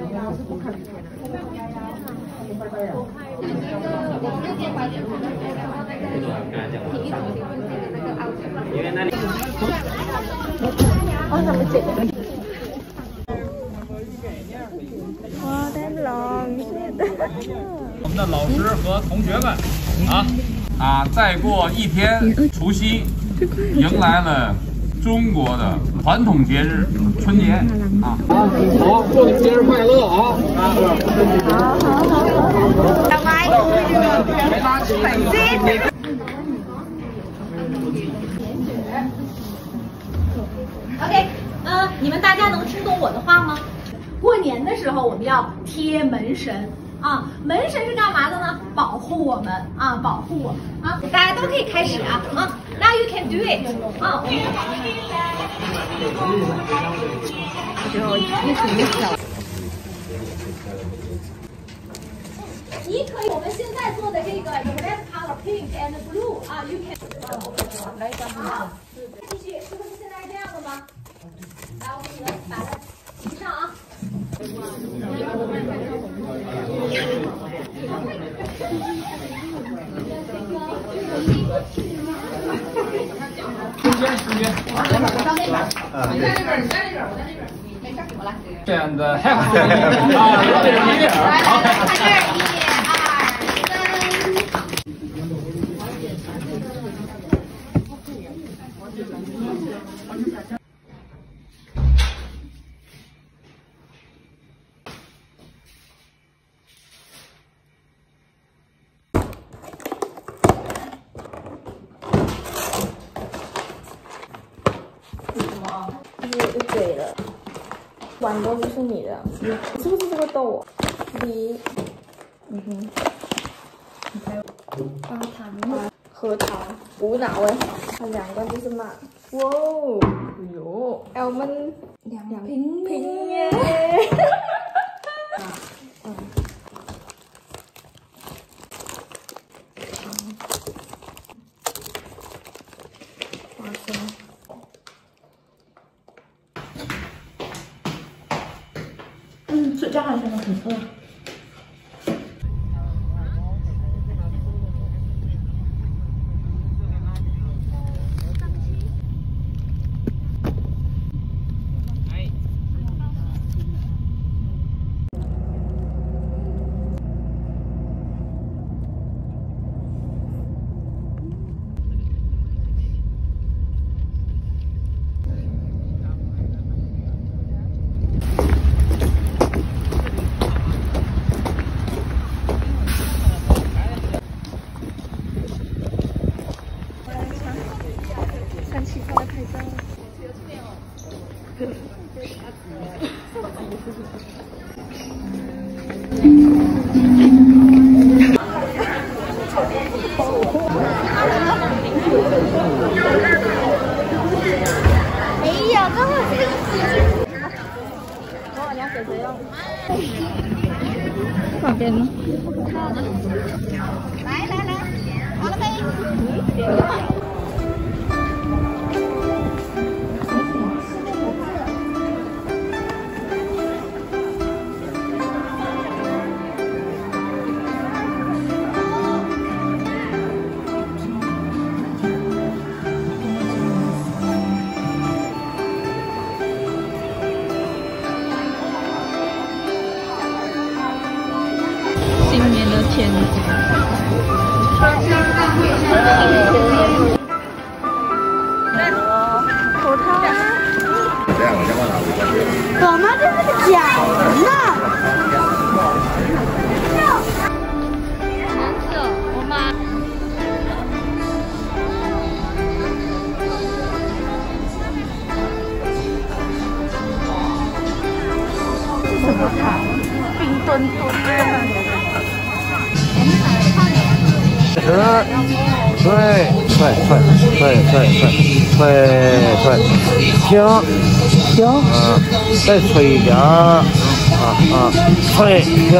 我是不可能开的。我怎么解？我带不了。 我们的老师和同学们，再过一天，除夕，迎来了中国的传统节日春节好，祝你们节日快乐啊！OK， 你们大家能听懂我的话吗？过年的时候我们要贴门神。 啊，门神是干嘛的呢？保护我们啊，保护我们啊！大家都可以开始啊啊！Now you can do it！ 啊！你可以，我们现在做的这个 red color pink and blue 啊 ，you can。好，继续，是不是现在是这样的吗？来，我给你们把它提上啊。 中间时间，我在这边，我在这边，没事，我来。这样子，好，一、二、三。碗都不是你的，是不是这个豆？梨，花糖、核桃、无脑哎，它两个就是嘛。哇哦，有，哎我们两瓶耶。花生。 这样真的很饿。放边呢？来，完了没？ 我妈这是个假人呢！难吃哦，我妈。什么卡？冰墩墩。 再吹一点吹停，好，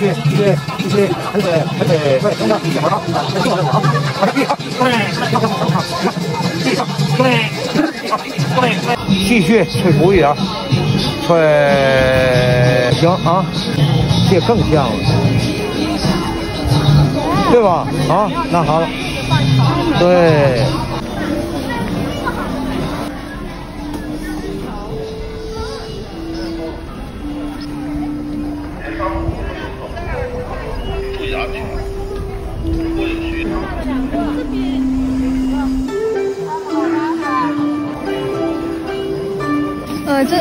吹，继续吹鼓一下，吹行啊，这更像了，对吧？啊，那好了，对。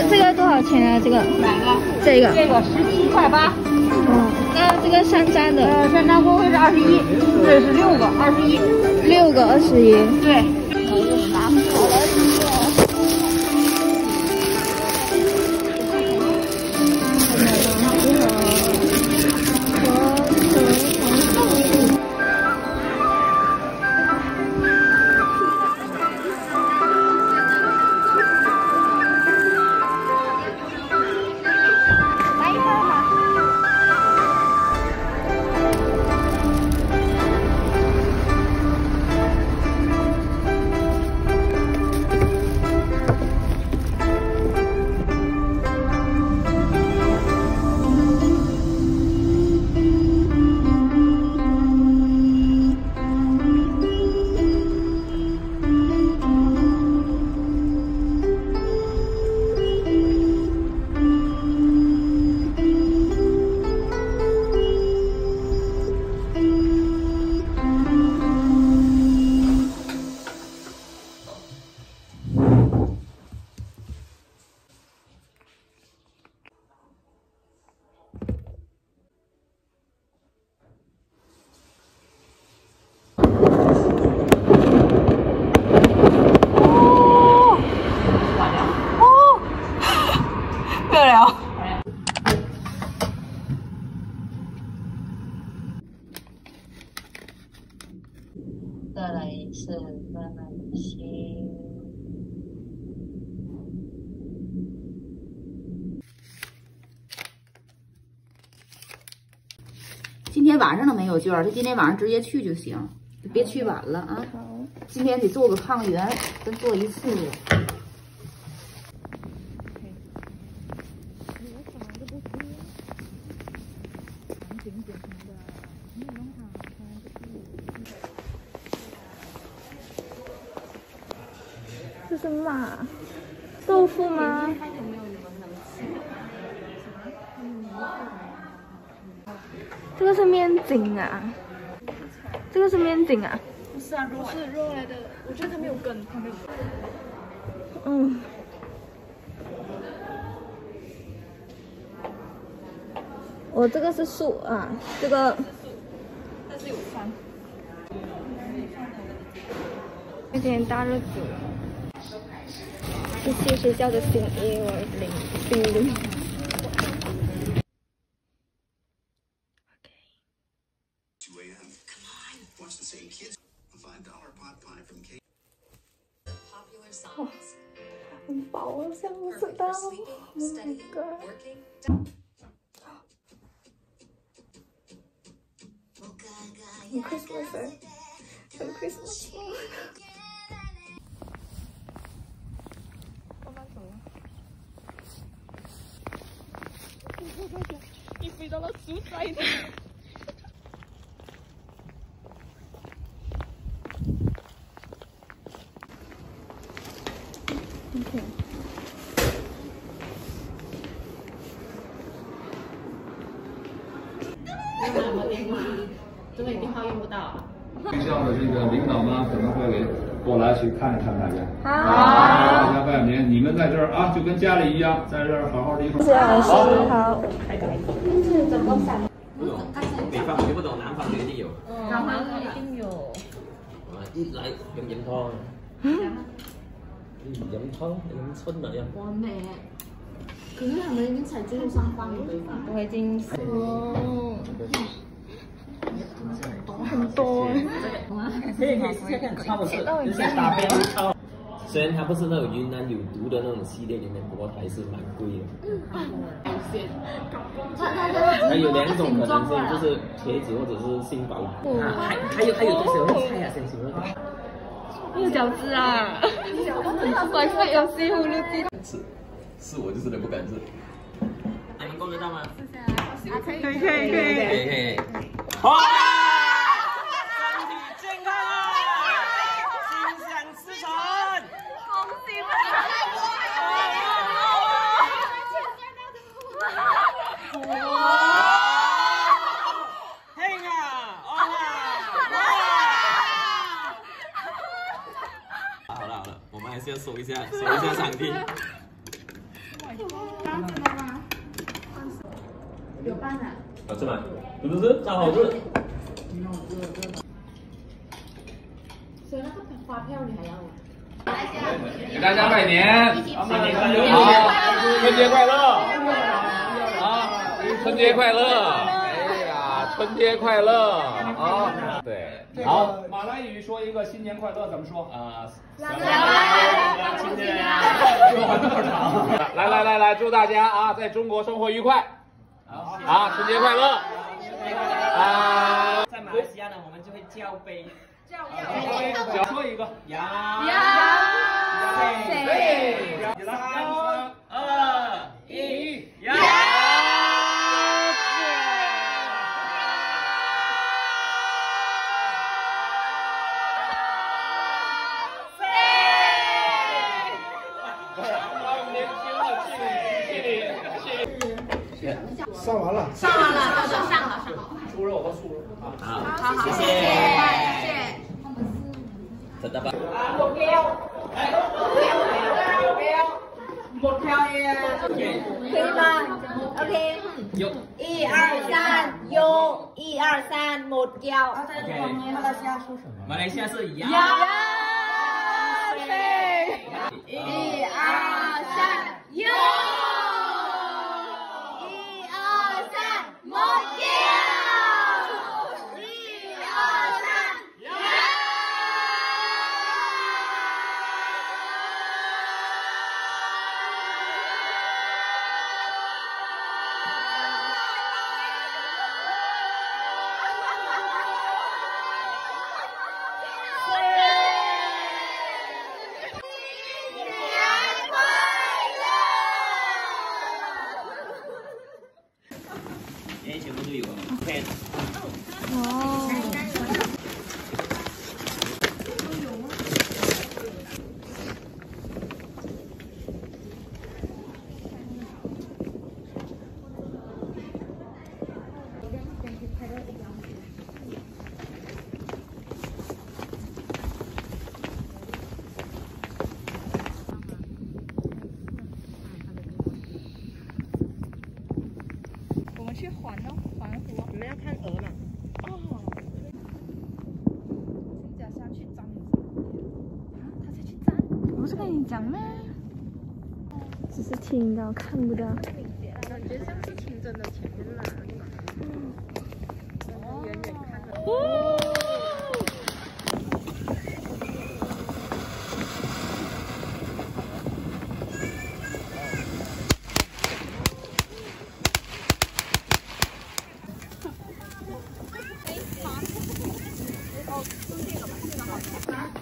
这个多少钱啊？这个100个，这个17.8块。嗯，那这个山楂的，山楂锅会是21，这是6个，21，6个21。对。再来一次，慢慢吸。今天晚上都没有劲儿，他今天晚上直接去就行，别去晚了啊。今天得做个抗原，跟做一次。 这是什么啊？豆腐吗？这个是面筋啊，这个是面筋啊。不是啊，不是肉来的，我觉得它没有根，它没有。嗯。我这个是素啊，这个。但是有酸。有点大热子。 这是学校的新150。哇，很薄啊，像不知道。那个。很 Christmas， 很 Christmas。 你飞到了蔬菜呢。OK。这边电话用不到。学校的这个领导呢，可能会过来去看一看大家。好。 外面你们在这儿啊，就跟家里一样，在这儿好好的一块儿。好，这怎么散？不懂，北方学不懂，南方学一定有。南方一定有。啊，一来飲湯。飲湯，飲春啊，飲。我咩？可是他們已經才進入上班了，對吧？我已經。哦。很多。这些打边炉。 虽然它不是那种云南有毒的那种系列里面，不过还是蛮贵的。嗯，保险。它有2种可能性，就是茄子或者是杏鲍。还有多少菜啊？先说。没有饺子啊！饺子反复有西葫芦汁。是我就是人不敢吃。你们够得到吗？可以。好。身体健康啊！心想事成。恭喜发财！哇！ 还是要收一下场地。有饭了。好吃吗？是不是？超好吃。所以那个发票你还要吗？给大家拜年，春节快乐！啊，春节快乐！哎呀，春节快乐！啊，对。 好，马来语说一个新年快乐怎么说啊？来，祝大家啊，在中国生活愉快，啊，春节快乐！啊，在马来西亚呢，我们就会交杯，说一个，3、2、1，呀！ 上完了，猪肉和素肉好，谢谢。真的吧？啊，目标耶，可以吗 ？OK， 1、2、3，目标。马来西亚是羊。1、2、3， 只是听到看不到，感觉像是停在前面啦。远远看的。哦。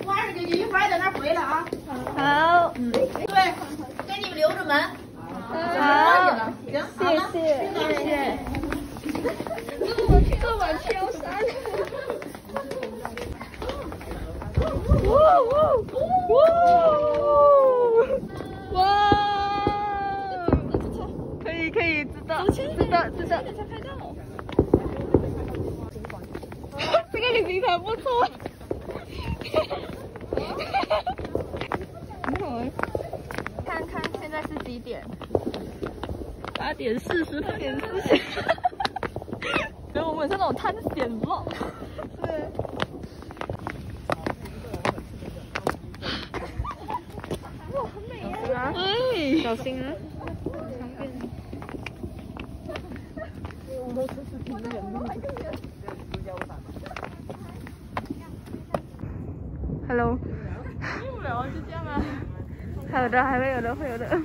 我20个鱼竿在那回了啊。好。对。 留着门，好，谢谢。这么挑山，哇，可以，知道。这个旅行团不错。 8:40。所以我们是那种探险 vlog。对。哇，很美啊！哎，小心啊！Hello。无聊就这样啊。还有的，还会有的，会有的。